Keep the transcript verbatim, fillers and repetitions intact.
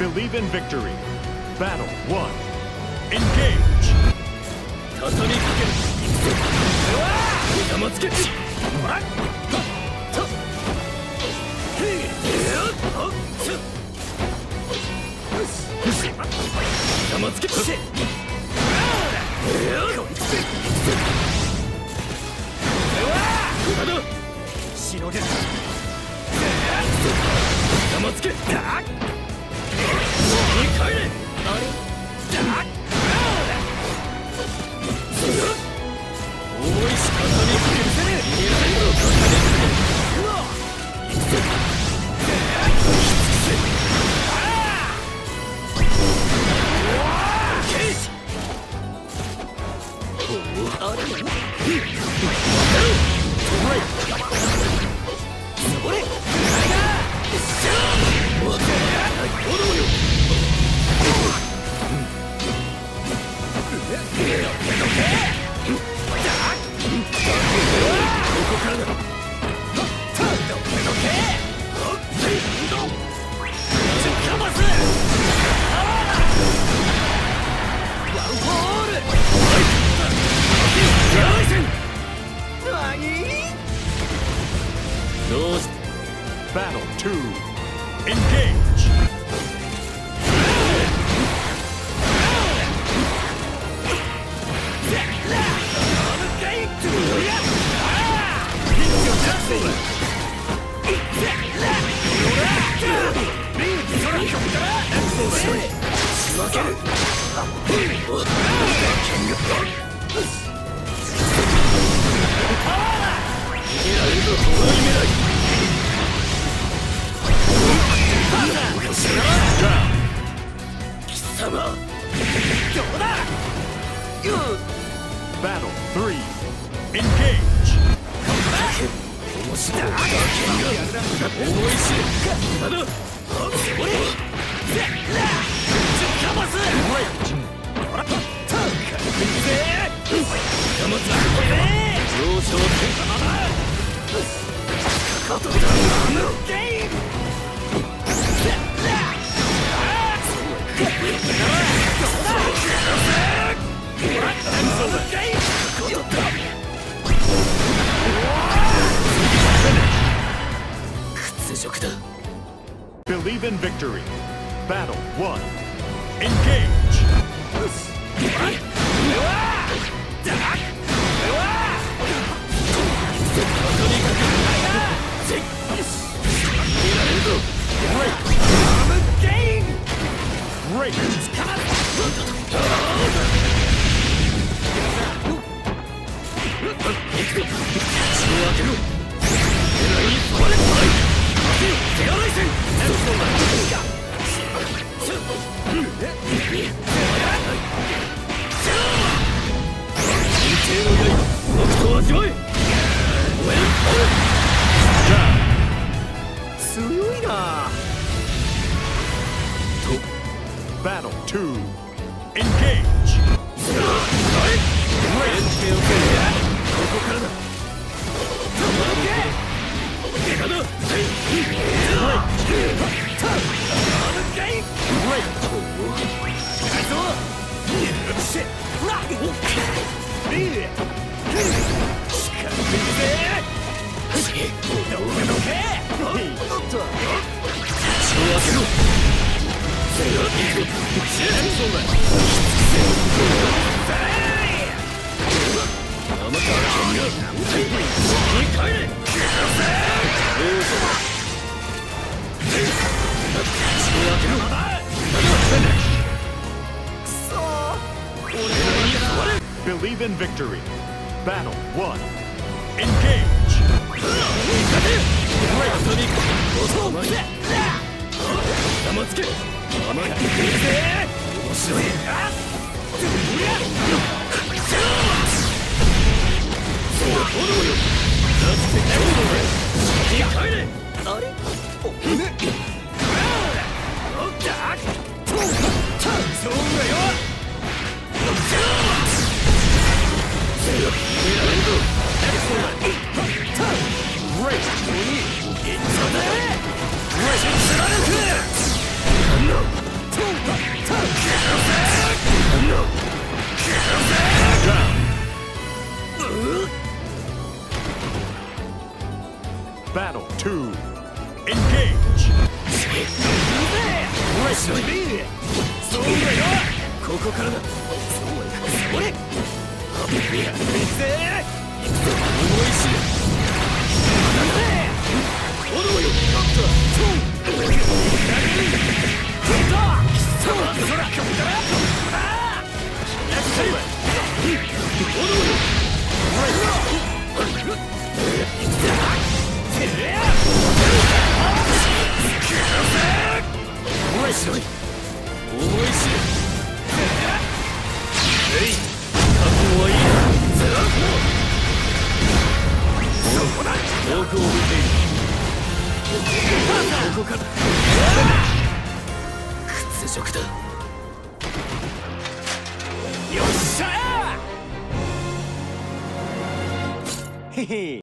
Believe in victory. Battle one. Engage. Yamatsuke. あれ Battle two, engage! バトル スリー Believe in victory. Battle one. Engage. 強いな。Battle two, engage. はい。 Believe in victory. Battle one. Engage. そうだよ。Battle two. Engage. Hehe.